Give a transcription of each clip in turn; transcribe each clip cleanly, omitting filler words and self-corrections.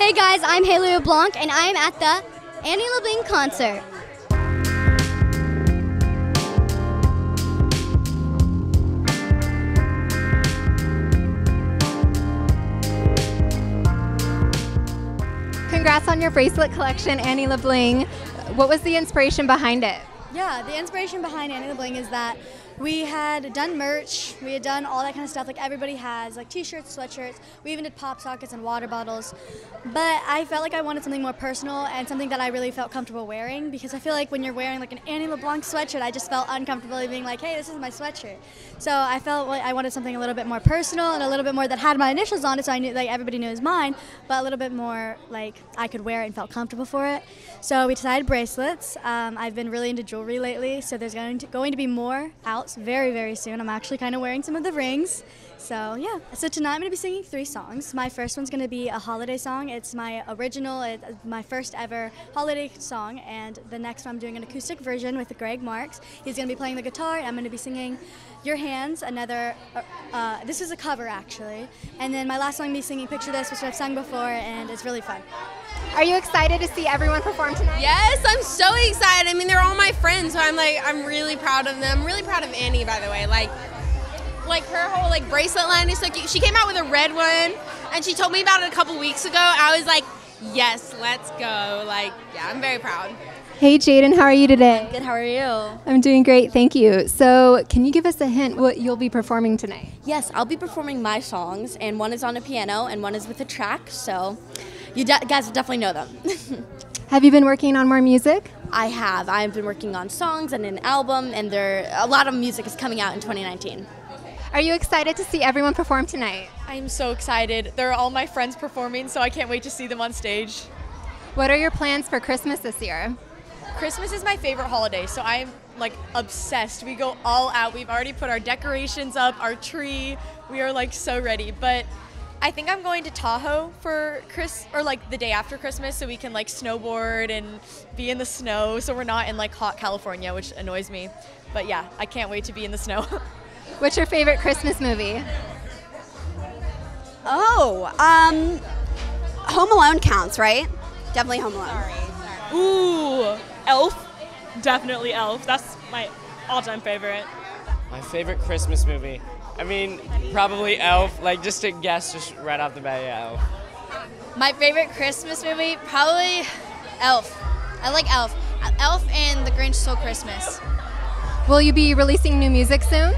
Hey guys, I'm Hayley LeBlanc and I'm at the Annie LeBlanc concert. Congrats on your bracelet collection, Annie LeBlanc. What was the inspiration behind it? Yeah, the inspiration behind Annie LeBlanc is that we had done merch, we had done all that kind of stuff, like everybody has, like t-shirts, sweatshirts, we even did pop sockets and water bottles. But I felt like I wanted something more personal and something that I really felt comfortable wearing, because I feel like when you're wearing like an Annie LeBlanc sweatshirt, I just felt uncomfortable being like, hey, this is my sweatshirt. So I felt like I wanted something a little bit more personal and a little bit more that had my initials on it, so I knew, like, everybody knew it was mine, but a little bit more like I could wear it and felt comfortable for it. So we decided bracelets. I've been really into jewelry lately, so there's going to be more out very, very soon. I'm actually kind of wearing some of the rings. So yeah. So tonight I'm going to be singing 3 songs. My first one's going to be a holiday song. It's my original, it's my first ever holiday song. And the next one I'm doing an acoustic version with Greg Marks. He's going to be playing the guitar. And I'm going to be singing Your Hands, another, this is a cover actually. And then my last song I'm going to be singing Picture This, which I've sung before, and it's really fun. Are you excited to see everyone perform tonight? Yes, I'm so excited. I mean, they're all my friends, so I'm really proud of them. I'm really proud of Annie, by the way. Like her whole like bracelet line is so cute. She came out with a red one, and she told me about it a couple weeks ago. I was like, yes, let's go. Like, yeah, I'm very proud. Hey, Jayden, how are you today? I'm good, how are you? I'm doing great, thank you. So, can you give us a hint what you'll be performing tonight? Yes, I'll be performing my songs, and one is on a piano, and one is with a track, so you guys definitely know them. Have you been working on more music? I have. I've been working on songs and an album, and a lot of music is coming out in 2019. Are you excited to see everyone perform tonight? I'm so excited. They're all my friends performing, so I can't wait to see them on stage. What are your plans for Christmas this year? Christmas is my favorite holiday, so I'm like obsessed. We go all out. We've already put our decorations up, our tree. We are like so ready, but I think I'm going to Tahoe for the day after Christmas, so we can like snowboard and be in the snow, so we're not in like hot California, which annoys me. But yeah, I can't wait to be in the snow. What's your favorite Christmas movie? Oh, Home Alone counts, right? Definitely Home Alone. Sorry. Ooh, Elf. Definitely Elf. That's my all-time favorite. My favorite Christmas movie. I mean, probably Elf, like just to guess just right off the bat, yeah, Elf. My favorite Christmas movie, probably Elf. I like Elf. Elf and The Grinch Stole Christmas. Will you be releasing new music soon?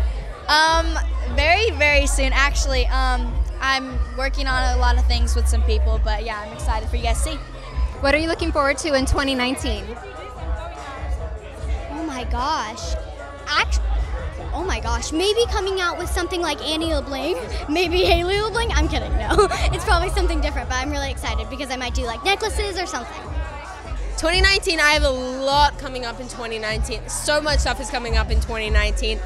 Very, very soon, actually. I'm working on a lot of things with some people, but yeah, I'm excited for you guys to see. What are you looking forward to in 2019? Oh my gosh. Oh my gosh, maybe coming out with something like Annie LeBlanc, maybe Hayley LeBlanc. I'm kidding, no. It's probably something different, but I'm really excited because I might do like necklaces or something. 2019, I have a lot coming up in 2019. So much stuff is coming up in 2019.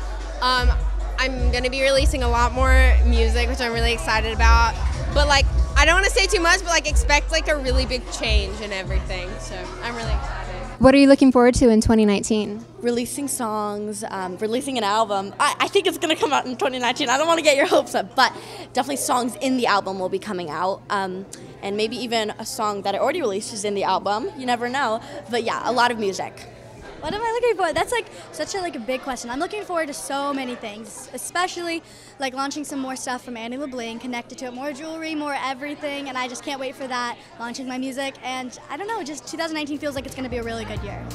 I'm gonna be releasing a lot more music, which I'm really excited about. But like, I don't wanna say too much, but like expect like a really big change in everything. So I'm really excited. What are you looking forward to in 2019? Releasing songs, releasing an album. I think it's going to come out in 2019. I don't want to get your hopes up, but definitely songs in the album will be coming out. And maybe even a song that I already released is in the album. You never know. But yeah, a lot of music. What am I looking for? That's like such a big question. I'm looking forward to so many things, especially like launching some more stuff from Annie LeBlanc, connected to it, more jewelry, more everything, and I just can't wait for that, launching my music, and I don't know, just 2019 feels like it's going to be a really good year.